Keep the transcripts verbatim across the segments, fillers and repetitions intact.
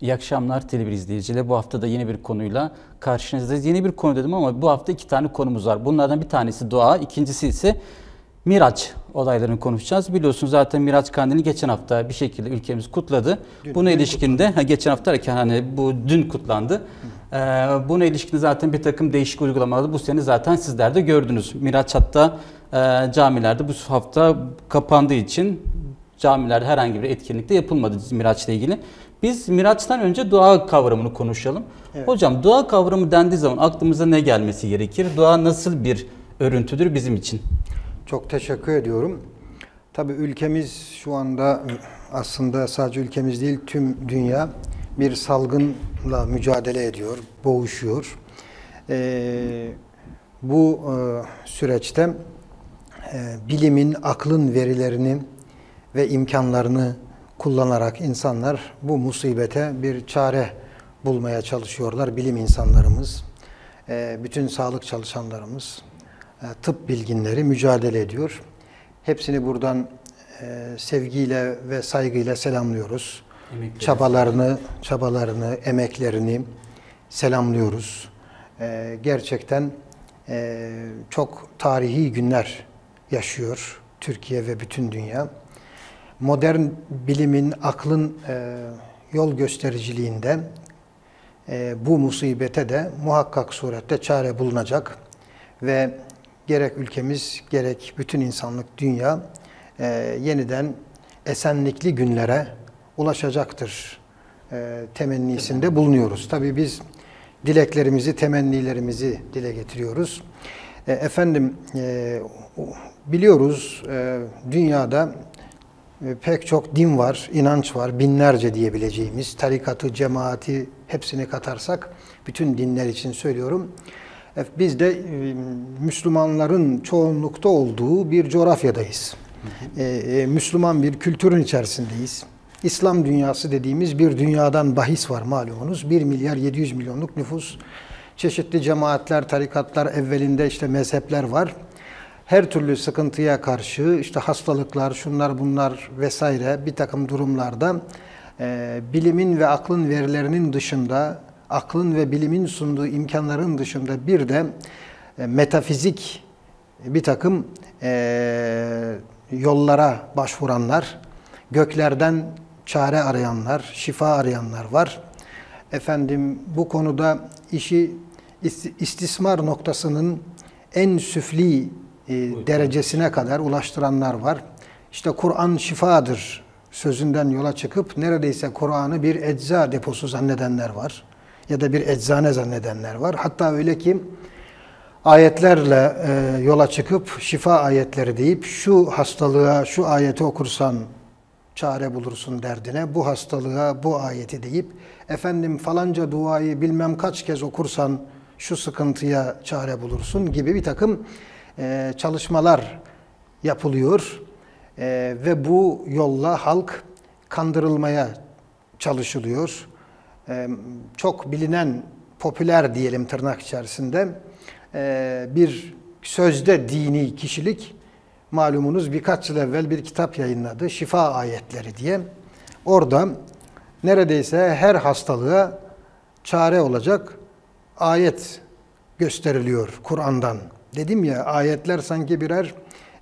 İyi akşamlar Tele bir izleyicileri. Bu hafta da yeni bir konuyla karşınızdayız. Yeni bir konu dedim ama bu hafta iki tane konumuz var. Bunlardan bir tanesi dua, ikincisi ise Miraç olaylarını konuşacağız. Biliyorsunuz zaten Miraç Kandil'i geçen hafta bir şekilde ülkemiz kutladı. Dün, buna dün ilişkinde, ha, geçen hafta derken hani bu dün kutlandı. Ee, buna ilişkinde zaten bir takım değişik uygulamaları bu sene zaten sizler de gördünüz. Miraç hatta e, camilerde bu hafta kapandığı için camilerde herhangi bir etkinlikte yapılmadı Miraç'la ilgili. Biz Miraç'tan önce dua kavramını konuşalım. Evet. Hocam dua kavramı dendiği zaman aklımıza ne gelmesi gerekir? Dua nasıl bir örüntüdür bizim için? Çok teşekkür ediyorum. Tabii ülkemiz şu anda, aslında sadece ülkemiz değil tüm dünya bir salgınla mücadele ediyor, boğuşuyor. Ee, bu e, süreçte e, bilimin, aklın verilerini ve imkanlarını kullanarak insanlar bu musibete bir çare bulmaya çalışıyorlar. Bilim insanlarımız, bütün sağlık çalışanlarımız, tıp bilginleri mücadele ediyor. Hepsini buradan sevgiyle ve saygıyla selamlıyoruz. Emekleri. Çabalarını, çabalarını, emeklerini selamlıyoruz. Gerçekten çok tarihi günler yaşıyor Türkiye ve bütün dünya. Modern bilimin, aklın e, yol göstericiliğinde e, bu musibete de muhakkak surette çare bulunacak ve gerek ülkemiz, gerek bütün insanlık, dünya e, yeniden esenlikli günlere ulaşacaktır e, temennisinde bulunuyoruz. Tabii biz dileklerimizi, temennilerimizi dile getiriyoruz. E, efendim, e, biliyoruz e, dünyada pek çok din var, inanç var, binlerce diyebileceğimiz, tarikatı, cemaati hepsini katarsak, bütün dinler için söylüyorum. Biz de Müslümanların çoğunlukta olduğu bir coğrafyadayız. Hı hı. Müslüman bir kültürün içerisindeyiz. İslam dünyası dediğimiz bir dünyadan bahis var malumunuz. bir milyar yedi yüz milyonluk nüfus, çeşitli cemaatler, tarikatlar, evvelinde işte mezhepler var. Her türlü sıkıntıya karşı, işte hastalıklar, şunlar bunlar vesaire bir takım durumlarda e, bilimin ve aklın verilerinin dışında, aklın ve bilimin sunduğu imkanların dışında bir de e, metafizik bir takım e, yollara başvuranlar, göklerden çare arayanlar, şifa arayanlar var. Efendim bu konuda işi istismar noktasının en süfli E, derecesine kadar ulaştıranlar var. İşte Kur'an şifadır sözünden yola çıkıp neredeyse Kur'an'ı bir ecza deposu zannedenler var. Ya da bir eczane zannedenler var. Hatta öyle ki ayetlerle e, yola çıkıp şifa ayetleri deyip şu hastalığa şu ayeti okursan çare bulursun derdine, bu hastalığa bu ayeti deyip efendim falanca duayı bilmem kaç kez okursan şu sıkıntıya çare bulursun gibi bir takım Ee, çalışmalar yapılıyor ee, ve bu yolla halk kandırılmaya çalışılıyor. Ee, çok bilinen, popüler diyelim tırnak içerisinde ee, bir sözde dini kişilik, malumunuz birkaç yıl evvel bir kitap yayınladı, Şifa Ayetleri diye. Orada neredeyse her hastalığa çare olacak ayet gösteriliyor Kur'an'dan. Dedim ya, ayetler sanki birer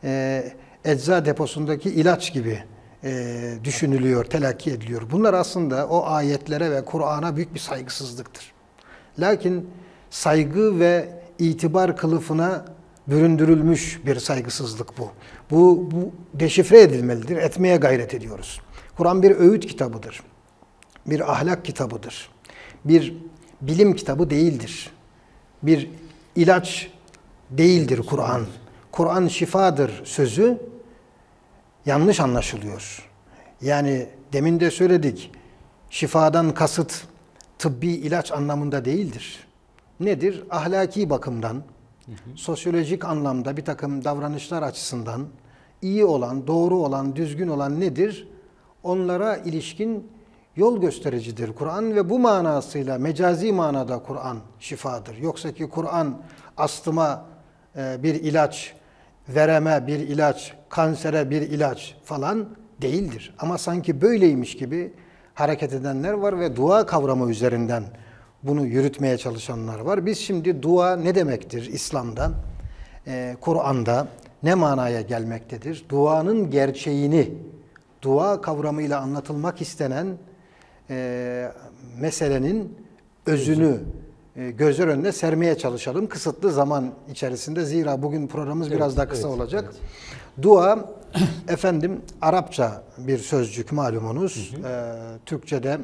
e, ecza deposundaki ilaç gibi e, düşünülüyor, telakki ediliyor. Bunlar aslında o ayetlere ve Kur'an'a büyük bir saygısızlıktır. Lakin saygı ve itibar kılıfına büründürülmüş bir saygısızlık bu. Bu, bu deşifre edilmelidir, etmeye gayret ediyoruz. Kur'an bir öğüt kitabıdır, bir ahlak kitabıdır, bir bilim kitabı değildir, bir ilaç değildir Kur'an. Kur'an şifadır sözü yanlış anlaşılıyor. Yani demin de söyledik, şifadan kasıt tıbbi ilaç anlamında değildir. Nedir? Ahlaki bakımdan, hı hı. sosyolojik anlamda bir takım davranışlar açısından iyi olan, doğru olan, düzgün olan nedir? Onlara ilişkin yol göstericidir Kur'an ve bu manasıyla mecazi manada Kur'an şifadır. Yoksa ki Kur'an astıma bir ilaç, vereme bir ilaç, kansere bir ilaç falan değildir. Ama sanki böyleymiş gibi hareket edenler var ve dua kavramı üzerinden bunu yürütmeye çalışanlar var. Biz şimdi dua ne demektir İslam'dan, e, Kur'an'da ne manaya gelmektedir? Duanın gerçeğini, dua kavramıyla anlatılmak istenen e, meselenin özünü e, gözler önüne sermeye çalışalım kısıtlı zaman içerisinde. Zira bugün programımız evet, biraz daha kısa evet, olacak. Evet. Dua, efendim, Arapça bir sözcük malumunuz. Hı hı. E, Türkçe'de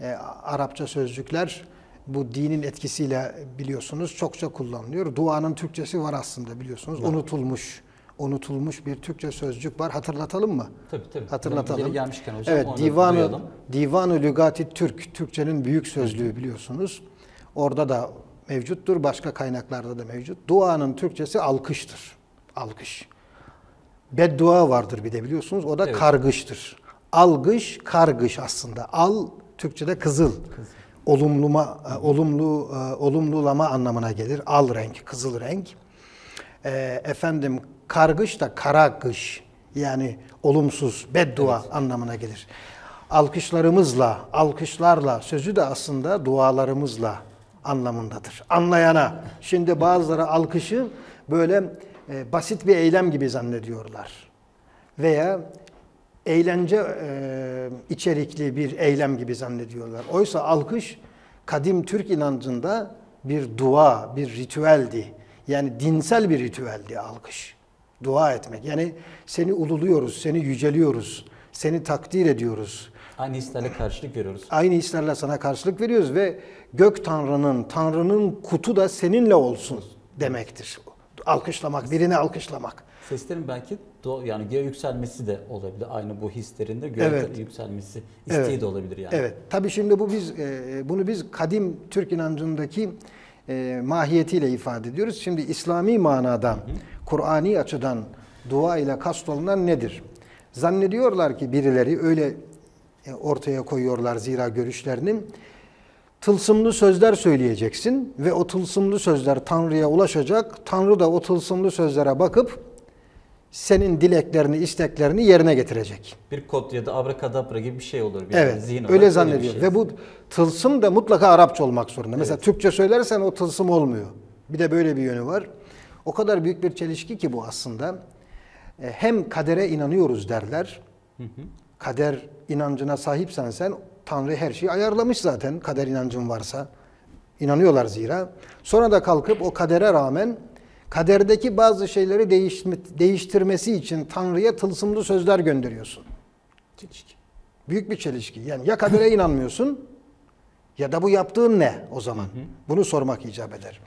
e, Arapça sözcükler bu dinin etkisiyle biliyorsunuz çokça kullanılıyor. Duanın Türkçesi var aslında biliyorsunuz. Evet. Unutulmuş, unutulmuş bir Türkçe sözcük var. Hatırlatalım mı? Tabii tabii. Hatırlatalım. Gelmişken hocam, evet, Divan-ı Divan-ı Lügat-i Türk, Türkçenin büyük sözlüğü biliyorsunuz. Orada da mevcuttur, başka kaynaklarda da mevcut. Duanın Türkçesi alkıştır. Alkış. Beddua vardır bir de biliyorsunuz. O da evet, kargıştır. Algış, kargış aslında. Al Türkçede kızıl. Kızıl. Olumluma, olumlu, olumlulama anlamına gelir. Al renk, kızıl renk. E, efendim, kargış da karagış, yani olumsuz, beddua evet, anlamına gelir. Alkışlarımızla, alkışlarla sözü de aslında dualarımızla anlamındadır. Anlayana, şimdi bazıları alkışı böyle e, basit bir eylem gibi zannediyorlar. Veya eğlence e, içerikli bir eylem gibi zannediyorlar. Oysa alkış kadim Türk inancında bir dua, bir ritüeldi. Yani dinsel bir ritüeldi alkış. Dua etmek. Yani seni ululuyoruz, seni yüceliyoruz, seni takdir ediyoruz. Aynı hislerle karşılık veriyoruz. Aynı hislerle sana karşılık veriyoruz ve gök tanrının, tanrının kutu da seninle olsun demektir. Alkışlamak, birini alkışlamak. Seslerin belki yani göğe yükselmesi de olabilir. Aynı bu hislerin de göğe evet, yükselmesi isteği evet, de olabilir yani. Evet. Tabii şimdi bu biz bunu biz kadim Türk inancındaki E, mahiyetiyle ifade ediyoruz. Şimdi İslami manadan, Kur'ani açıdan dua ile kast olunan nedir? Zannediyorlar ki birileri öyle e, ortaya koyuyorlar zira görüşlerini. Tılsımlı sözler söyleyeceksin ve o tılsımlı sözler Tanrı'ya ulaşacak. Tanrı da o tılsımlı sözlere bakıp senin dileklerini, isteklerini yerine getirecek. Bir kod ya da abrakadabra gibi bir şey olur. Bir evet, yani zihin öyle zannediyor. Şey. Ve bu tılsım da mutlaka Arapça olmak zorunda. Evet. Mesela Türkçe söylersen o tılsım olmuyor. Bir de böyle bir yönü var. O kadar büyük bir çelişki ki bu aslında. Hem kadere inanıyoruz derler. Hı hı. Kader inancına sahipsen sen, Tanrı her şeyi ayarlamış zaten, kader inancın varsa. İnanıyorlar zira. Sonra da kalkıp o kadere rağmen kaderdeki bazı şeyleri değiştirmesi için Tanrı'ya tılsımlı sözler gönderiyorsun. Çelişki. Büyük bir çelişki. Yani ya kadere inanmıyorsun ya da bu yaptığın ne o zaman? Hı hı. Bunu sormak icap eder.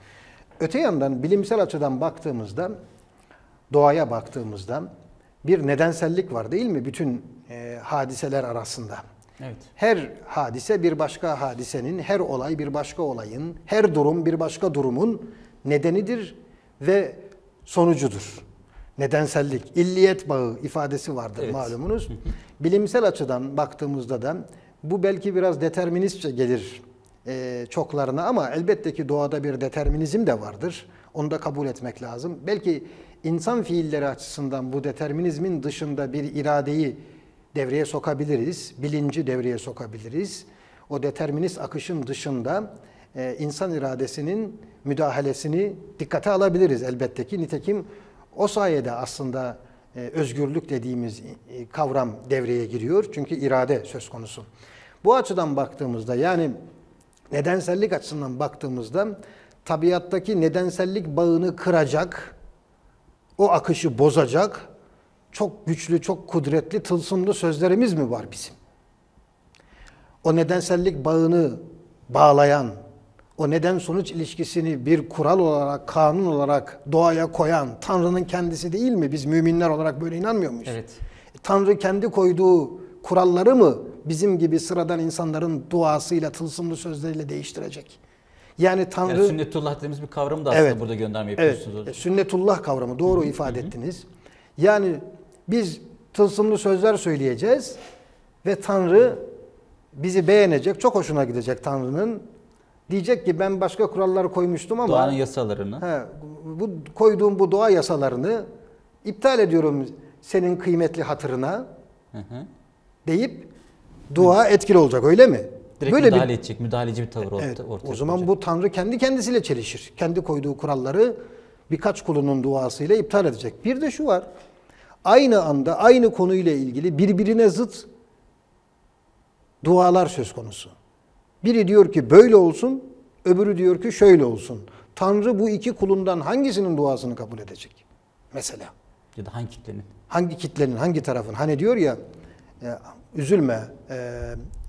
Öte yandan bilimsel açıdan baktığımızda, doğaya baktığımızda bir nedensellik var değil mi? Bütün e, hadiseler arasında. Evet. Her hadise bir başka hadisenin, her olay bir başka olayın, her durum bir başka durumun nedenidir ve sonucudur. Nedensellik, illiyet bağı ifadesi vardır evet, malumunuz. Bilimsel açıdan baktığımızda da bu belki biraz deterministçe gelir e, çoklarına ama elbette ki doğada bir determinizm de vardır. Onu da kabul etmek lazım. Belki insan fiilleri açısından bu determinizmin dışında bir iradeyi devreye sokabiliriz, bilinci devreye sokabiliriz. O determinist akışın dışında e, insan iradesinin müdahalesini dikkate alabiliriz elbette ki. Nitekim o sayede aslında e, özgürlük dediğimiz e, kavram devreye giriyor. Çünkü irade söz konusu. Bu açıdan baktığımızda, yani nedensellik açısından baktığımızda tabiattaki nedensellik bağını kıracak, o akışı bozacak çok güçlü, çok kudretli tılsımlı sözlerimiz mi var bizim? O nedensellik bağını bağlayan, o neden-sonuç ilişkisini bir kural olarak, kanun olarak doğaya koyan Tanrı'nın kendisi değil mi? Biz müminler olarak böyle inanmıyor muyuz? Evet. Tanrı kendi koyduğu kuralları mı bizim gibi sıradan insanların duasıyla, tılsımlı sözleriyle değiştirecek? Yani Tanrı... Yani sünnetullah dediğimiz bir kavramı da aslında evet, burada gönderme yapıyorsunuz. Evet. Sünnetullah kavramı, doğru ifade ettiniz. Yani biz tılsımlı sözler söyleyeceğiz ve Tanrı bizi beğenecek, çok hoşuna gidecek Tanrı'nın. Diyecek ki ben başka kuralları koymuştum ama... Doğanın yasalarını. He, bu, koyduğum bu doğa yasalarını iptal ediyorum senin kıymetli hatırına, hı hı, deyip dua etkili olacak, öyle mi? Direkt böyle müdahale bir... edecek, müdahaleci bir tavır evet, ortaya O zaman olacak. Bu Tanrı kendi kendisiyle çelişir. Kendi koyduğu kuralları birkaç kulunun duasıyla iptal edecek. Bir de şu var, aynı anda aynı konuyla ilgili birbirine zıt dualar söz konusu. Biri diyor ki böyle olsun, öbürü diyor ki şöyle olsun. Tanrı bu iki kulundan hangisinin duasını kabul edecek? Mesela. Ya da hangi kitlenin? Hangi kitlenin, hangi tarafın? Hani diyor ya, ya üzülme. E,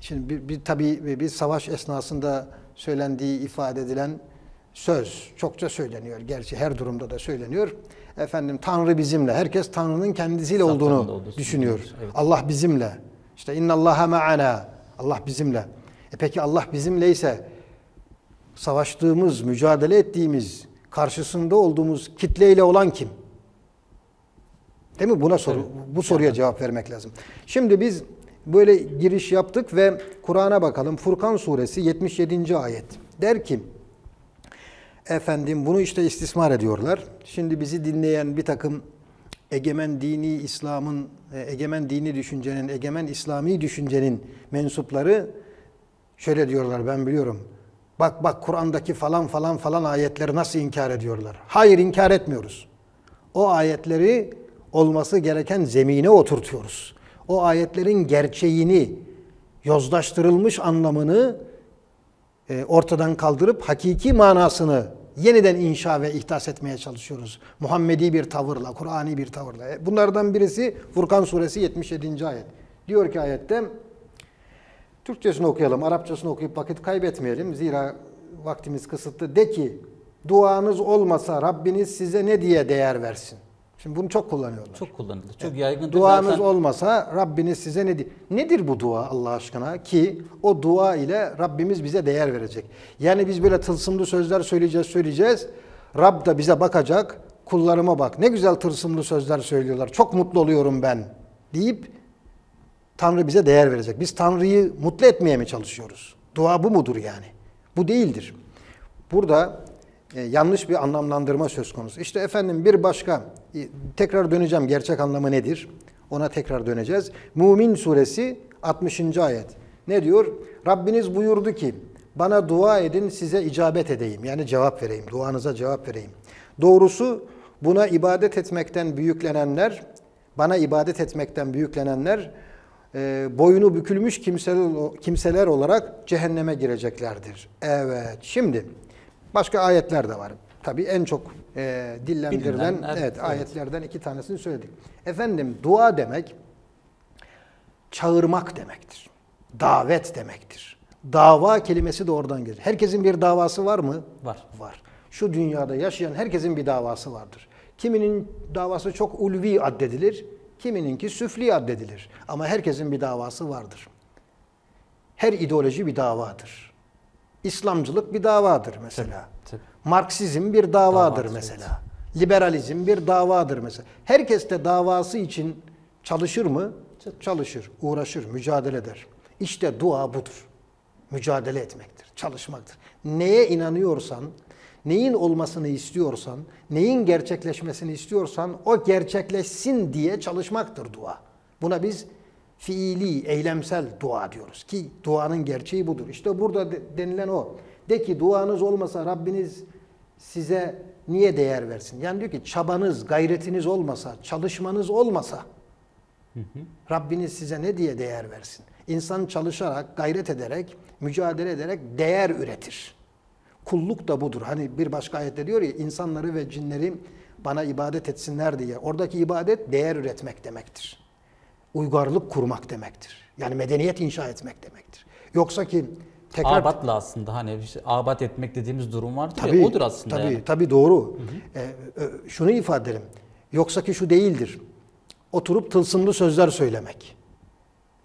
şimdi bir, bir, tabii bir, bir savaş esnasında söylendiği, ifade edilen söz çokça söyleniyor. Gerçi her durumda da söyleniyor. Efendim Tanrı bizimle. Herkes Tanrı'nın kendisiyle Zaten olduğunu oldu, düşünüyor. Evet. Allah bizimle. İşte innallaha ma'ana. Allah bizimle. E peki Allah bizimleyse savaştığımız, mücadele ettiğimiz, karşısında olduğumuz kitleyle olan kim? Değil mi? Buna soru, evet. Bu soruya cevap vermek lazım. Şimdi biz böyle giriş yaptık ve Kur'an'a bakalım. Furkan suresi yetmiş yedinci ayet. Der ki, efendim bunu işte istismar ediyorlar. Şimdi bizi dinleyen bir takım egemen dini İslam'ın, egemen dini düşüncenin, egemen İslami düşüncenin mensupları şöyle diyorlar, ben biliyorum. Bak bak Kur'an'daki falan falan falan ayetleri nasıl inkar ediyorlar. Hayır, inkar etmiyoruz. O ayetleri olması gereken zemine oturtuyoruz. O ayetlerin gerçeğini, yozlaştırılmış anlamını e, ortadan kaldırıp hakiki manasını yeniden inşa ve ihdas etmeye çalışıyoruz. Muhammedi bir tavırla, Kur'ani bir tavırla. Bunlardan birisi Furkan suresi yetmiş yedinci ayet. Diyor ki ayette, Türkçesini okuyalım, Arapçasını okuyup vakit kaybetmeyelim. Zira vaktimiz kısıtlı. De ki, duanız olmasa Rabbiniz size ne diye değer versin? Şimdi bunu çok kullanıyorlar. Çok kullanılır. Çok yaygındır. Duanız zaten... olmasa Rabbiniz size ne diye... Nedir bu dua Allah aşkına ki o dua ile Rabbimiz bize değer verecek? Yani biz böyle tılsımlı sözler söyleyeceğiz, söyleyeceğiz. Rab da bize bakacak, kullarıma bak. Ne güzel tılsımlı sözler söylüyorlar. Çok mutlu oluyorum ben deyip Tanrı bize değer verecek. Biz Tanrı'yı mutlu etmeye mi çalışıyoruz? Dua bu mudur yani? Bu değildir. Burada e, yanlış bir anlamlandırma söz konusu. İşte efendim bir başka, e, tekrar döneceğim gerçek anlamı nedir? Ona tekrar döneceğiz. Mümin suresi altmışıncı ayet. Ne diyor? Rabbiniz buyurdu ki, bana dua edin size icabet edeyim. Yani cevap vereyim, duanıza cevap vereyim. Doğrusu buna ibadet etmekten büyüklenenler, bana ibadet etmekten büyüklenenler, E, boynu bükülmüş kimseler, kimseler olarak cehenneme gireceklerdir. Evet, şimdi başka ayetler de var. Tabii en çok e, dillendirilen evet, evet, ayetlerden iki tanesini söyledik. Efendim dua demek, çağırmak demektir. Davet demektir. Dava kelimesi de oradan gelir. Herkesin bir davası var mı? Var. Var. Şu dünyada yaşayan herkesin bir davası vardır. Kiminin davası çok ulvi addedilir. Kimininki süfli addedilir. Ama herkesin bir davası vardır. Her ideoloji bir davadır. İslamcılık bir davadır mesela. Tabii, tabii. Marksizm bir davadır, davadır mesela. Evet. Liberalizm bir davadır mesela. Herkes de davası için çalışır mı? Çalışır, uğraşır, mücadele eder. İşte dua budur. Mücadele etmektir, çalışmaktır. Neye inanıyorsan, neyin olmasını istiyorsan, neyin gerçekleşmesini istiyorsan o gerçekleşsin diye çalışmaktır dua. Buna biz fiili, eylemsel dua diyoruz ki duanın gerçeği budur. İşte burada denilen o. De ki duanız olmasa Rabbiniz size niye değer versin? Yani diyor ki çabanız, gayretiniz olmasa, çalışmanız olmasa hı hı. Rabbiniz size ne diye değer versin? İnsan çalışarak, gayret ederek, mücadele ederek değer üretir. Kulluk da budur. Hani bir başka ayette diyor ya, insanları ve cinleri bana ibadet etsinler diye. Oradaki ibadet değer üretmek demektir. Uygarlık kurmak demektir. Yani medeniyet inşa etmek demektir. Yoksa ki tekrar... Abatla aslında hani abat etmek dediğimiz durum vardır tabii, ya odur aslında. Tabii, yani. Tabii doğru. Hı hı. E, şunu ifade edelim. Yoksa ki şu değildir. Oturup tılsımlı sözler söylemek.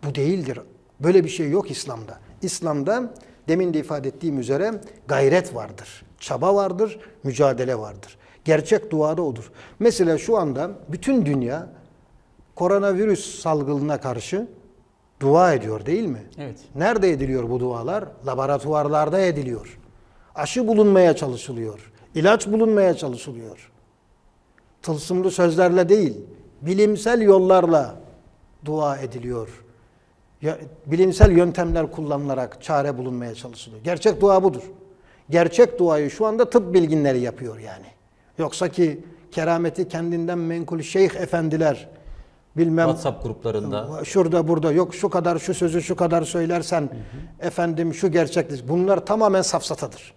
Bu değildir. Böyle bir şey yok İslam'da. İslam'da demin de ifade ettiğim üzere gayret vardır, çaba vardır, mücadele vardır. Gerçek duada odur. Mesela şu anda bütün dünya koronavirüs salgınına karşı dua ediyor değil mi? Evet. Nerede ediliyor bu dualar? Laboratuvarlarda ediliyor. Aşı bulunmaya çalışılıyor. İlaç bulunmaya çalışılıyor. Tılsımlı sözlerle değil, bilimsel yollarla dua ediliyor. bilimsel yöntemler kullanılarak çare bulunmaya çalışılıyor. Gerçek dua budur. Gerçek duayı şu anda tıp bilginleri yapıyor yani. Yoksa ki kerameti kendinden menkul şeyh efendiler, bilmem WhatsApp gruplarında, şurada burada, yok şu kadar şu sözü şu kadar söylersen, hı hı. efendim şu gerçektir. Bunlar tamamen safsatadır.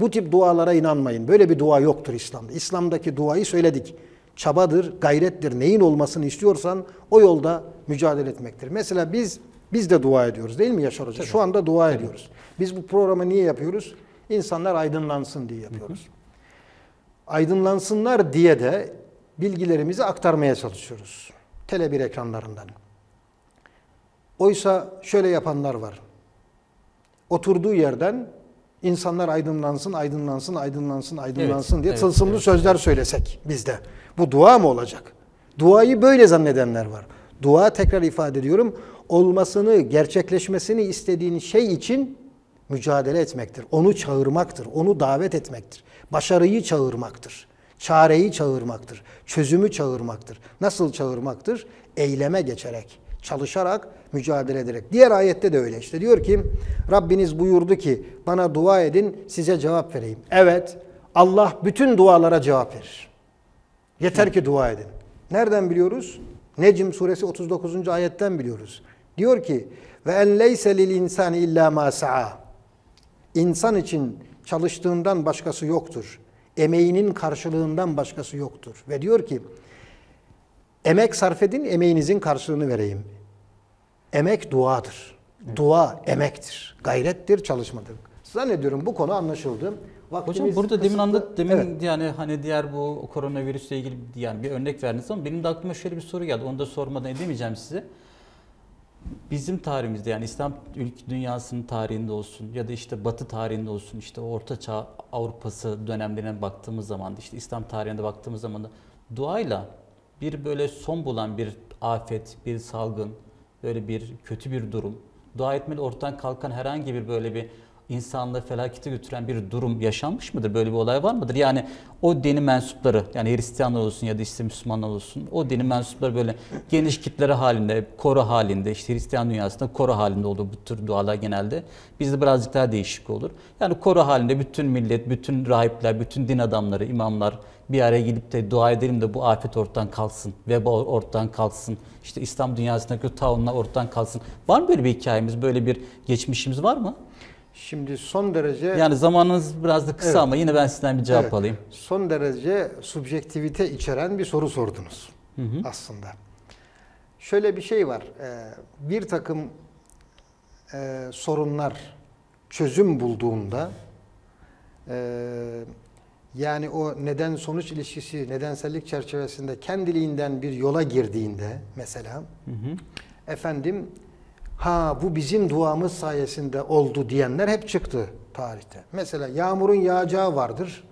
Bu tip dualara inanmayın. Böyle bir dua yoktur İslam'da. İslam'daki duayı söyledik. Çabadır, gayrettir. Neyin olmasını istiyorsan o yolda mücadele etmektir. Mesela biz biz de dua ediyoruz değil mi Yaşar Hoca? Tabii. Şu anda dua Tabii. ediyoruz. Biz bu programı niye yapıyoruz? İnsanlar aydınlansın diye yapıyoruz. Hı hı. Aydınlansınlar diye de bilgilerimizi aktarmaya çalışıyoruz. Tele bir ekranlarından. Oysa şöyle yapanlar var. Oturduğu yerden insanlar aydınlansın, aydınlansın, aydınlansın, aydınlansın evet, diye evet, tılsımlı evet, sözler evet. söylesek bizde. Bu dua mı olacak? Duayı böyle zannedenler var. Dua, tekrar ifade ediyorum, olmasını, gerçekleşmesini istediğin şey için mücadele etmektir. Onu çağırmaktır, onu davet etmektir. Başarıyı çağırmaktır. Çareyi çağırmaktır, çözümü çağırmaktır. Nasıl çağırmaktır? Eyleme geçerek, çalışarak, mücadele ederek. Diğer ayette de öyle işte. Diyor ki, Rabbiniz buyurdu ki, bana dua edin, size cevap vereyim. Evet, Allah bütün dualara cevap verir. Yeter ki dua edin. Nereden biliyoruz? Necm suresi otuz dokuzuncu ayetten biliyoruz. Diyor ki, ve en leyse lil insani illa ma sa'a. İnsan için çalıştığından başkası yoktur. Emeğinin karşılığından başkası yoktur. Ve diyor ki, emek sarf edin, emeğinizin karşılığını vereyim. Emek duadır. Evet. Dua emektir. Gayrettir, çalışmadır. Zannediyorum bu konu anlaşıldı. Vaktimiz Hocam burada demin anlat, demin evet. yani hani diğer bu koronavirüsle ilgili yani bir örnek verdiniz ama benim de aklıma şöyle bir soru geldi. Onu da sormadan edemeyeceğim size. Bizim tarihimizde yani İslam ülke dünyasının tarihinde olsun ya da işte Batı tarihinde olsun, işte Orta Çağ Avrupası dönemlerine baktığımız zaman, işte İslam tarihine baktığımız zaman da duayla bir böyle son bulan bir afet, bir salgın, böyle bir kötü bir durum, dua etmeli ortadan kalkan herhangi bir böyle bir insanlığı felakete götüren bir durum yaşanmış mıdır? Böyle bir olay var mıdır? Yani o dini mensupları, yani Hristiyanlar olsun ya da işte Müslümanlar olsun, o dini mensupları böyle geniş kitlere halinde, koro halinde, işte Hristiyan dünyasında koro halinde olur bu tür dualar genelde. Bizde birazcık daha değişik olur. Yani koro halinde bütün millet, bütün rahipler, bütün din adamları, imamlar bir araya gidip de dua edelim de bu afet ortadan kalksın, veba ortadan kalksın, işte İslam dünyasındaki taunlar ortadan kalksın. Var mı böyle bir hikayemiz, böyle bir geçmişimiz var mı? Şimdi son derece... Yani zamanınız biraz da kısa evet. ama yine ben sizden bir cevap evet. alayım. Son derece subjektivite içeren bir soru sordunuz hı hı. aslında. Şöyle bir şey var. Bir takım sorunlar çözüm bulduğunda yani o neden-sonuç ilişkisi, nedensellik çerçevesinde kendiliğinden bir yola girdiğinde mesela hı hı. efendim... Ha bu bizim duamız sayesinde oldu diyenler hep çıktı tarihte. Mesela yağmurun yağacağı vardır.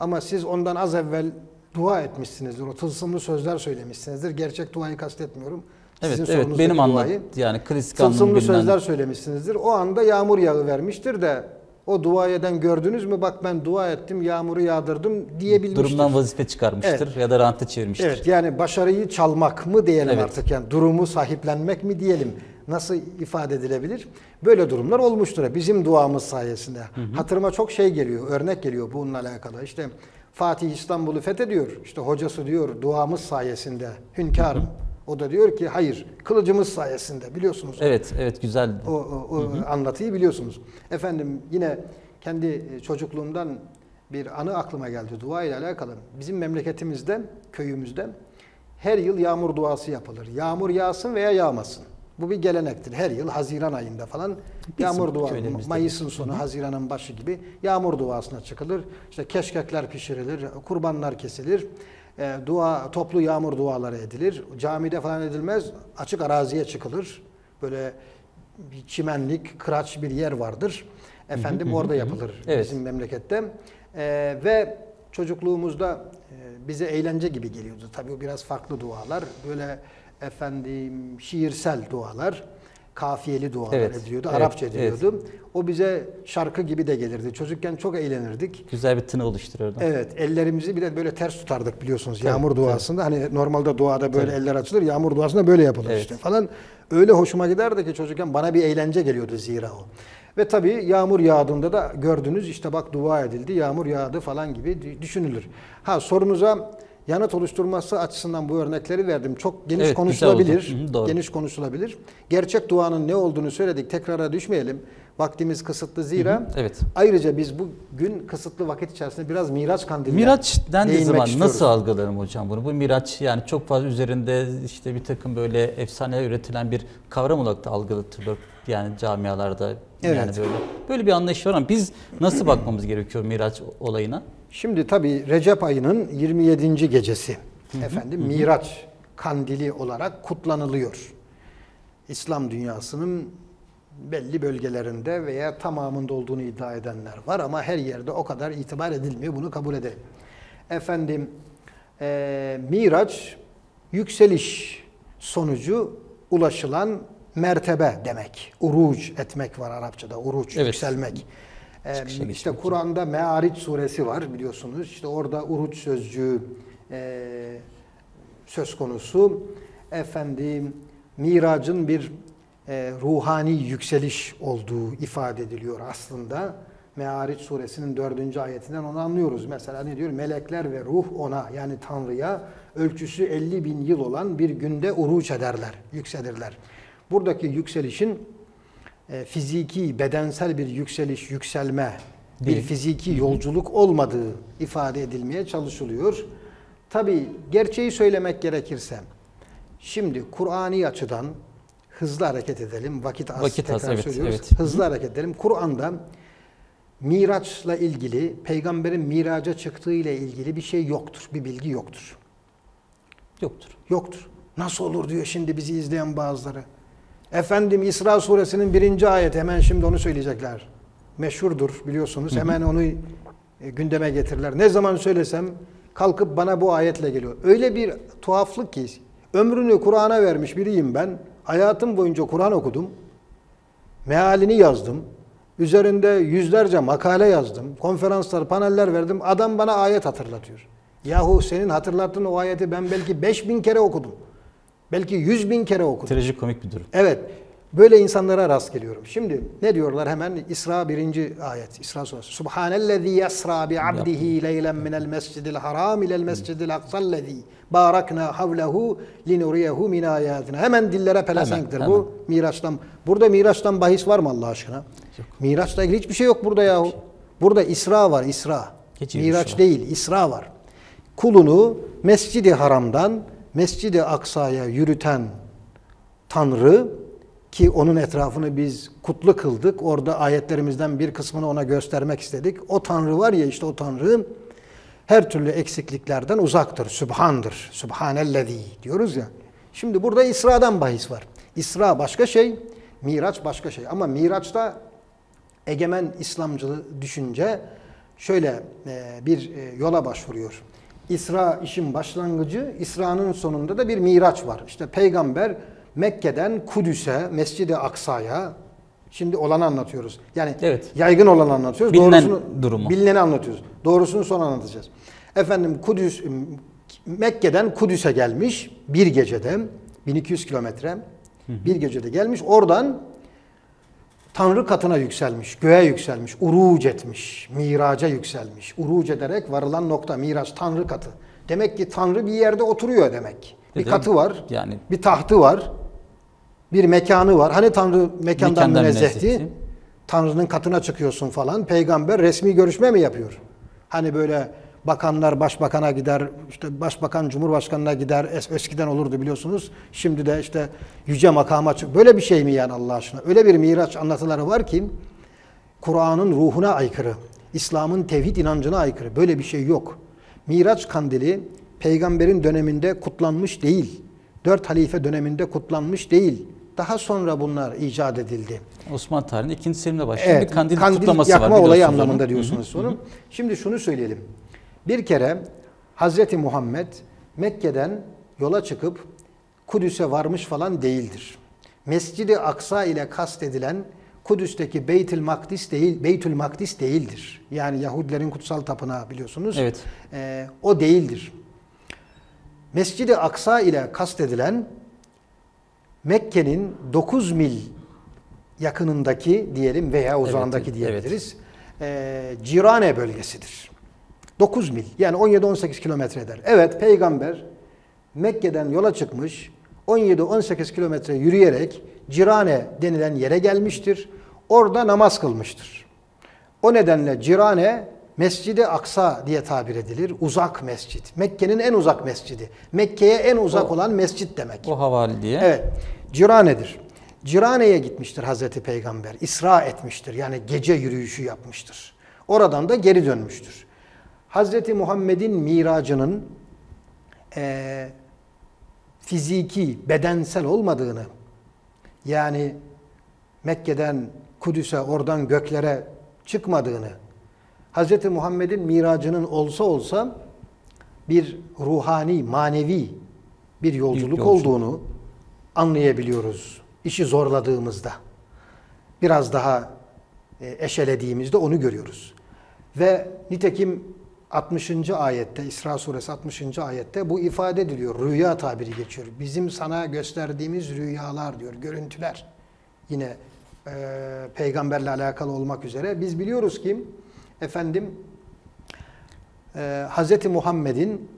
Ama siz ondan az evvel dua etmişsinizdir. O tılsımlı sözler söylemişsinizdir. Gerçek duayı kastetmiyorum. Sizin evet, evet benim anladığım yani klasik anlamda tılsımlı bilinen... sözler söylemişsinizdir. O anda yağmur yağıvermiştir de o dua eden gördünüz mü? Bak ben dua ettim, yağmuru yağdırdım diyebilmiştir. Durumdan vazife çıkarmıştır evet. ya da ranta çevirmiştir. Evet yani başarıyı çalmak mı diyelim evet. artık yani durumu sahiplenmek mi diyelim? Nasıl ifade edilebilir? Böyle durumlar olmuştur. Bizim duamız sayesinde. Hı hı. Hatırıma çok şey geliyor, örnek geliyor bununla alakalı. İşte Fatih İstanbul'u fethediyor. İşte hocası diyor duamız sayesinde hünkârım. Hı hı. O da diyor ki hayır kılıcımız sayesinde biliyorsunuz. Evet, evet güzel. O, o, o hı hı. anlatıyı biliyorsunuz. Efendim yine kendi çocukluğumdan bir anı aklıma geldi dua ile alakalı. Bizim memleketimizde, köyümüzde her yıl yağmur duası yapılır. Yağmur yağsın veya yağmasın. Bu bir gelenektir. Her yıl Haziran ayında falan bizim yağmur duası, Mayıs'ın sonu, hı. Haziran'ın başı gibi yağmur duasına çıkılır. İşte keşkekler pişirilir, kurbanlar kesilir, e, dua toplu yağmur duaları edilir. Camide falan edilmez, açık araziye çıkılır. Böyle bir çimenlik, kıraç bir yer vardır. Efendim hı hı, orada hı. yapılır evet. bizim memlekette. E, ve çocukluğumuzda e, bize eğlence gibi geliyordu. Tabii o biraz farklı dualar. Böyle... Efendim şiirsel dualar kafiyeli dualar evet, ediyordu, evet, Arapça ediyordu. Evet. O bize şarkı gibi de gelirdi. Çocukken çok eğlenirdik. Güzel bir tını oluşturuyordu. Evet, ellerimizi bir de böyle ters tutardık biliyorsunuz tabii, yağmur duasında. Tabii. Hani normalde duada böyle tabii, eller açılır, yağmur duasında böyle yapılır evet, işte falan. Öyle hoşuma giderdi ki çocukken bana bir eğlence geliyordu zira o. Ve tabii yağmur yağdığında da gördünüz işte bak dua edildi, yağmur yağdı falan gibi düşünülür. Ha sorunuza yanıt oluşturması açısından bu örnekleri verdim. Çok geniş evet, konuşulabilir. Hı hı, geniş konuşulabilir. Gerçek duanın ne olduğunu söyledik. Tekrara düşmeyelim. Vaktimiz kısıtlı zira. Hı hı, evet. Ayrıca biz bugün kısıtlı vakit içerisinde biraz Miraç Kandili'ne Miraç dendiği zaman istiyoruz. Nasıl algılarım hocam bunu? Bu Miraç yani çok fazla üzerinde işte bir takım böyle efsane üretilen bir kavram olarak da algılatılır. Yani camialarda evet, yani böyle böyle bir anlayış var ama biz nasıl bakmamız gerekiyor Miraç olayına? Şimdi tabii Recep ayının yirmi yedinci gecesi hı hı, efendim hı hı, Miraç Kandili olarak kutlanılıyor. İslam dünyasının belli bölgelerinde veya tamamında olduğunu iddia edenler var ama her yerde o kadar itibar edilmiyor. Bunu kabul edelim. Efendim e, Miraç yükseliş sonucu ulaşılan mertebe demek. Uruç etmek var Arapçada. Uruç evet, yükselmek. Ee, işte Kur'an'da Me'aric suresi var biliyorsunuz. İşte orada uruç sözcüğü e, söz konusu. Efendim miracın bir e, ruhani yükseliş olduğu ifade ediliyor aslında. Me'aric suresinin dördüncü ayetinden onu anlıyoruz. Mesela ne diyor? Melekler ve ruh ona yani Tanrı'ya ölçüsü elli bin yıl olan bir günde uruç ederler, yükselirler. Buradaki yükselişin e, fiziki, bedensel bir yükseliş, yükselme, bir fiziki yolculuk olmadığı ifade edilmeye çalışılıyor. Tabii gerçeği söylemek gerekirse, şimdi Kur'ani açıdan hızlı hareket edelim, vakit az, vakit tekrar az, evet, söylüyoruz, evet, hızlı hareket edelim. Kur'an'da Miraç'la ilgili, Peygamber'in Miraç'a çıktığı ile ilgili bir şey yoktur, bir bilgi yoktur. Yoktur. Yoktur. Nasıl olur diyor şimdi bizi izleyen bazıları. Efendim İsra suresinin birinci ayet hemen şimdi onu söyleyecekler. Meşhurdur biliyorsunuz. Hemen onu gündeme getirirler. Ne zaman söylesem kalkıp bana bu ayetle geliyor. Öyle bir tuhaflık ki ömrünü Kur'an'a vermiş biriyim ben. Hayatım boyunca Kur'an okudum. Mealini yazdım. Üzerinde yüzlerce makale yazdım. Konferanslar, paneller verdim. Adam bana ayet hatırlatıyor. Yahu senin hatırlattığın o ayeti ben belki beş bin kere okudum. Belki yüz bin kere okudum. Trajikomik bir durum. Evet. Böyle insanlara rast geliyorum. Şimdi ne diyorlar hemen? İsra birinci ayet. İsra suresi. Subhanellezî yesrâ bi'abdihi leylen minel mescidil haram ilel mescidil aksallezî bâraknâ havlehu linuriyehu min âyâtina. Hemen dillere pelesenktir hemen, bu. Hemen. Miraç'tan. Burada Miraç'tan bahis var mı Allah aşkına? Yok. Miraç'la ilgili hiçbir şey yok burada yahu. Burada İsra var, İsra. Geçim Miraç İsra değil, İsra var. Kulunu Mescid-i Haram'dan Mescid-i Aksa'ya yürüten Tanrı ki onun etrafını biz kutlu kıldık. Orada ayetlerimizden bir kısmını ona göstermek istedik. O Tanrı var ya işte o Tanrı her türlü eksikliklerden uzaktır. Sübhandır. Sübhanellezî diyoruz ya. Şimdi burada İsra'dan bahis var. İsra başka şey, Miraç başka şey. Ama Miraç'ta egemen İslamcı düşünce şöyle bir yola başvuruyor. İsra işin başlangıcı, İsra'nın sonunda da bir Miraç var. İşte Peygamber Mekke'den Kudüs'e, Mescid-i Aksa'ya, şimdi olanı anlatıyoruz. Yani evet, yaygın olanı anlatıyoruz. Bilinen doğrusunu, durumu. Bilineni anlatıyoruz. Doğrusunu sonra anlatacağız. Efendim Kudüs, Mekke'den Kudüs'e gelmiş bir gecede, bin iki yüz kilometre bir gecede gelmiş. Oradan Tanrı katına yükselmiş, göğe yükselmiş, uruc etmiş, miraca yükselmiş. Uruc ederek varılan nokta, miraç, Tanrı katı. Demek ki Tanrı bir yerde oturuyor demek. Bir Dedim, katı var, yani bir tahtı var, bir mekanı var. Hani Tanrı mekandan münezzehti, Tanrı'nın katına çıkıyorsun falan. Peygamber resmi görüşme mi yapıyor? Hani böyle bakanlar başbakana gider, işte başbakan cumhurbaşkanına gider, es eskiden olurdu biliyorsunuz. Şimdi de işte yüce makama çık. Böyle bir şey mi yani Allah aşkına? Öyle bir Miraç anlatıları var ki Kur'an'ın ruhuna aykırı, İslam'ın tevhid inancına aykırı. Böyle bir şey yok. Miraç kandili peygamberin döneminde kutlanmış değil. Dört halife döneminde kutlanmış değil. Daha sonra bunlar icat edildi. Osmanlı tarihinde ikinci Selim'le başlayan evet, bir kandil, kandil kutlaması var. Kandil yakma olayı anlamında onu diyorsunuz hı hı, sonra. Hı hı. Şimdi şunu söyleyelim. Bir kere Hazreti Muhammed Mekke'den yola çıkıp Kudüs'e varmış falan değildir. Mescid-i Aksa ile kastedilen Kudüs'teki Beytül Makdis değil, Beytül Makdis değildir. Yani Yahudilerin kutsal tapınağı biliyorsunuz. Evet. E, o değildir. Mescid-i Aksa ile kastedilen Mekke'nin dokuz mil yakınındaki diyelim veya uzağındaki evet, diyebiliriz. Evet. E, Cirane bölgesidir. dokuz mil yani on yedi on sekiz kilometre eder. Evet, peygamber Mekke'den yola çıkmış, on yedi on sekiz kilometre yürüyerek Cirane denilen yere gelmiştir. Orada namaz kılmıştır. O nedenle Cirane Mescid-i Aksa diye tabir edilir. Uzak mescid. Mekke'nin en uzak mescidi. Mekke'ye en uzak o, olan mescit demek. O havali diye. Evet. Cirane'dir. Cirane'ye gitmiştir Hazreti Peygamber. İsra etmiştir. Yani gece yürüyüşü yapmıştır. Oradan da geri dönmüştür. Hazreti Muhammed'in miracının e, fiziki, bedensel olmadığını, yani Mekke'den Kudüs'e, oradan göklere çıkmadığını, Hz. Muhammed'in miracının olsa olsa bir ruhani, manevi bir yolculuk, yolculuk olduğunu anlayabiliyoruz. İşi zorladığımızda, biraz daha eşelediğimizde onu görüyoruz. Ve nitekim altmışıncı ayette, İsra suresi altmışıncı ayette bu ifade ediliyor. Rüya tabiri geçiyor. Bizim sana gösterdiğimiz rüyalar diyor, görüntüler. Yine e, peygamberle alakalı olmak üzere. Biz biliyoruz ki efendim e, Hz. Muhammed'in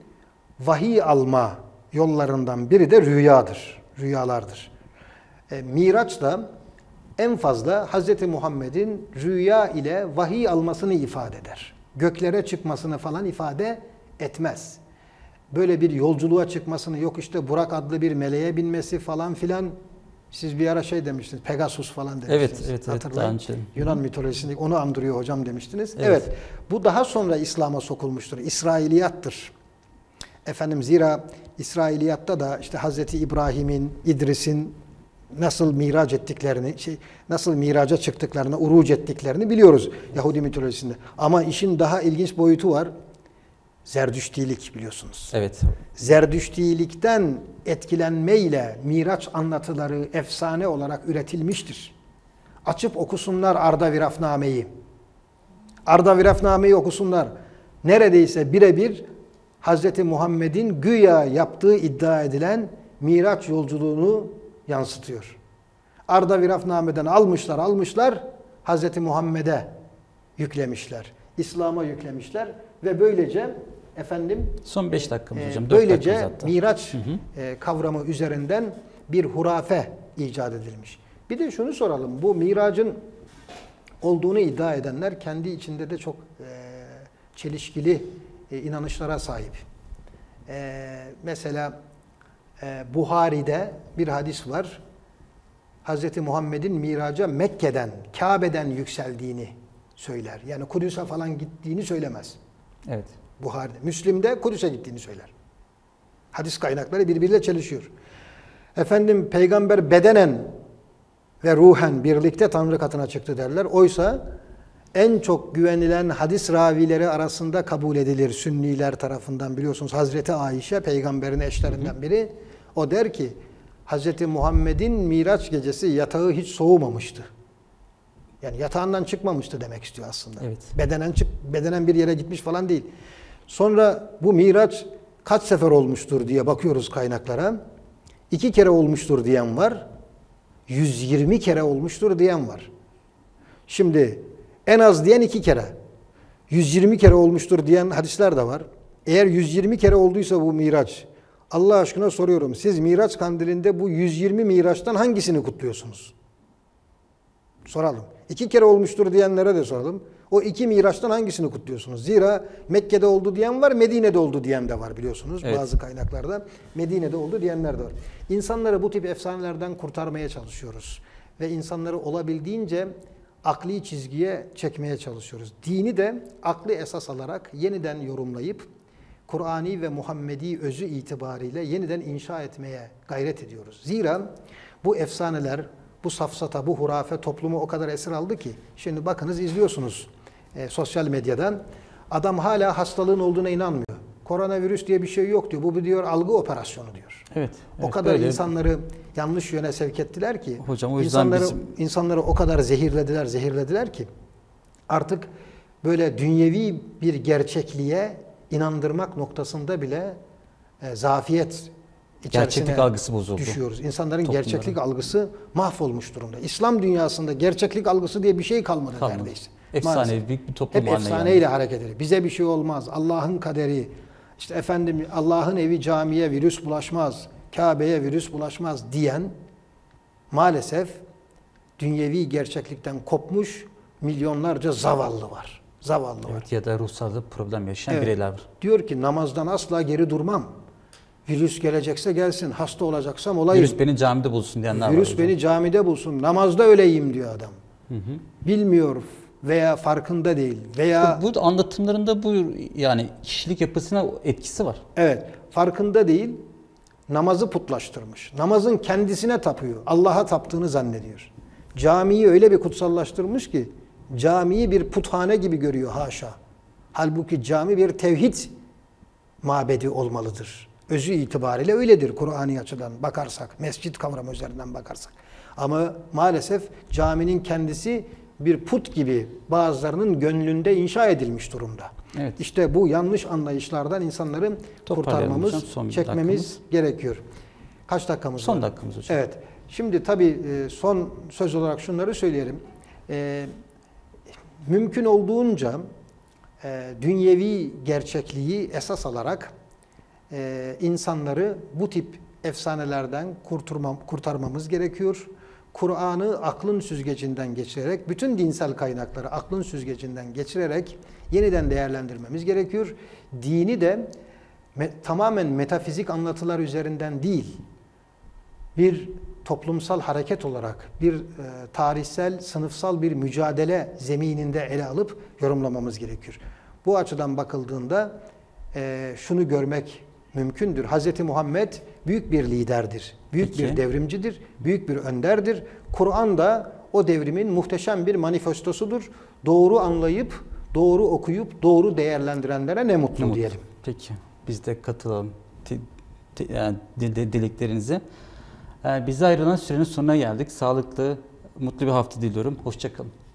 vahiy alma yollarından biri de rüyadır, rüyalardır. E, Miraç da en fazla Hz. Muhammed'in rüya ile vahiy almasını ifade eder. Göklere çıkmasını falan ifade etmez. Böyle bir yolculuğa çıkmasını, yok işte Burak adlı bir meleğe binmesi falan filan. Siz bir ara şey demiştiniz, Pegasus falan demiştiniz. Evet, evet, hatırlayın. Evet, Yunan mitolojisinde onu andırıyor hocam demiştiniz. Evet. Evet, bu daha sonra İslam'a sokulmuştur. İsrailiyattır. Efendim, zira İsrailiyatta da işte Hazreti İbrahim'in, İdris'in nasıl miraç ettiklerini, şey, nasıl miraca çıktıklarını, uruc ettiklerini biliyoruz Yahudi mitolojisinde. Ama işin daha ilginç boyutu var. Zerdüştilik biliyorsunuz. Evet. Zerdüştilikten etkilenmeyle Miraç anlatıları efsane olarak üretilmiştir. Açıp okusunlar Ardavirafname'yi. Ardavirafname'yi okusunlar. Neredeyse birebir Hazreti Muhammed'in güya yaptığı iddia edilen Miraç yolculuğunu yansıtıyor. Ardavirafname'den almışlar, almışlar, Hazreti Muhammed'e yüklemişler. İslam'a yüklemişler ve böylece efendim son beş dakikamız e, hocam. Böylece Miraç hı hı. E, kavramı üzerinden bir hurafe icat edilmiş. Bir de şunu soralım. Bu Mirac'ın olduğunu iddia edenler kendi içinde de çok e, çelişkili e, inanışlara sahip. E, mesela e, Buhari'de bir hadis var. Hz. Muhammed'in Miraca Mekke'den, Kabe'den yükseldiğini söyler. Yani Kudüs'e falan gittiğini söylemez. Evet. Buhari'de. Müslim'de Kudüs'e gittiğini söyler. Hadis kaynakları birbiriyle çelişiyor. Efendim peygamber bedenen ve ruhen birlikte Tanrı katına çıktı derler. Oysa en çok güvenilen hadis ravileri arasında kabul edilir Sünniler tarafından. Biliyorsunuz Hazreti Ayşe peygamberin eşlerinden biri. O der ki Hazreti Muhammed'in Miraç gecesi yatağı hiç soğumamıştı. Yani yatağından çıkmamıştı demek istiyor aslında. Evet. Bedenen çık, bedenen bir yere gitmiş falan değil. Sonra bu Miraç kaç sefer olmuştur diye bakıyoruz kaynaklara. İki kere olmuştur diyen var. yüz yirmi kere olmuştur diyen var. Şimdi en az diyen iki kere. yüz yirmi kere olmuştur diyen hadisler de var. Eğer yüz yirmi kere olduysa bu Miraç, Allah aşkına soruyorum. Siz Miraç kandilinde bu yüz yirmi Miraç'tan hangisini kutluyorsunuz? Soralım. İki kere olmuştur diyenlere de soralım. O iki Miraç'tan hangisini kutluyorsunuz? Zira Mekke'de oldu diyen var, Medine'de oldu diyen de var biliyorsunuz. Evet. Bazı kaynaklarda Medine'de oldu diyenler de var. İnsanları bu tip efsanelerden kurtarmaya çalışıyoruz. Ve insanları olabildiğince akli çizgiye çekmeye çalışıyoruz. Dini de aklı esas alarak yeniden yorumlayıp, Kur'ani ve Muhammedi özü itibariyle yeniden inşa etmeye gayret ediyoruz. Zira bu efsaneler, bu safsata, bu hurafe toplumu o kadar esir aldı ki. Şimdi bakınız izliyorsunuz e, sosyal medyadan. Adam hala hastalığın olduğuna inanmıyor. koronavirüs diye bir şey yok diyor. Bu diyor algı operasyonu diyor. Evet. O evet, kadar böyle insanları yanlış yöne sevk ettiler ki. Hocam o yüzden insanları, bizim... insanları o kadar zehirlediler, zehirlediler ki artık böyle dünyevi bir gerçekliğe inandırmak noktasında bile e, zafiyet içerisine gerçeklik algısı bozuldu. Düşüyoruz. İnsanların toplumların gerçeklik algısı mahvolmuş durumda. İslam dünyasında gerçeklik algısı diye bir şey kalmadı, kalmadı. neredeyse. Efsane büyük bir toplum haline. Hep efsaneyle yani hareket edilir. Bize bir şey olmaz. Allah'ın kaderi. İşte efendim Allah'ın evi camiye virüs bulaşmaz. Kabe'ye virüs bulaşmaz diyen maalesef dünyevi gerçeklikten kopmuş milyonlarca zavallı var. Zavallı evet, var. Ya da ruhsalda problem yaşayan evet, bireyler var. Diyor ki namazdan asla geri durmam. Virüs gelecekse gelsin. Hasta olacaksam olayım. Virüs beni camide bulsun diyenler virüs var. Virüs beni camide bulsun. Namazda öleyim diyor adam. Hı hı. Bilmiyor veya farkında değil veya bu anlatımlarında bu yani kişilik yapısına etkisi var. Evet, farkında değil, namazı putlaştırmış. Namazın kendisine tapıyor. Allah'a taptığını zannediyor. Camiyi öyle bir kutsallaştırmış ki camiyi bir puthane gibi görüyor, haşa. Halbuki cami bir tevhid mabedi olmalıdır. Özü itibariyle öyledir Kur'an'ı açıdan bakarsak, mescit kavramı üzerinden bakarsak. Ama maalesef caminin kendisi bir put gibi bazılarının gönlünde inşa edilmiş durumda. Evet. İşte bu yanlış anlayışlardan insanları kurtarmamız, hocam, çekmemiz dakikamız gerekiyor. Kaç dakikamız son var? Son dakikamız hocam. Evet. Şimdi tabii son söz olarak şunları söyleyelim. E, mümkün olduğunca e, dünyevi gerçekliği esas alarak e, insanları bu tip efsanelerden kurtarmam, kurtarmamız gerekiyor. Kur'an'ı aklın süzgecinden geçirerek, bütün dinsel kaynakları aklın süzgecinden geçirerek yeniden değerlendirmemiz gerekiyor. Dini de me tamamen metafizik anlatılar üzerinden değil, bir toplumsal hareket olarak, bir e, tarihsel, sınıfsal bir mücadele zemininde ele alıp yorumlamamız gerekiyor. Bu açıdan bakıldığında e, şunu görmek mümkündür. Hazreti Muhammed büyük bir liderdir, büyük Peki. bir devrimcidir, büyük bir önderdir. Kur'an da o devrimin muhteşem bir manifestosudur. Doğru anlayıp, doğru okuyup, doğru değerlendirenlere ne mutlu, ne mutlu. diyelim. Peki, biz de katılalım yani dileklerinize. Yani bize ayrılan sürenin sonuna geldik. Sağlıklı, mutlu bir hafta diliyorum. Hoşça kalın.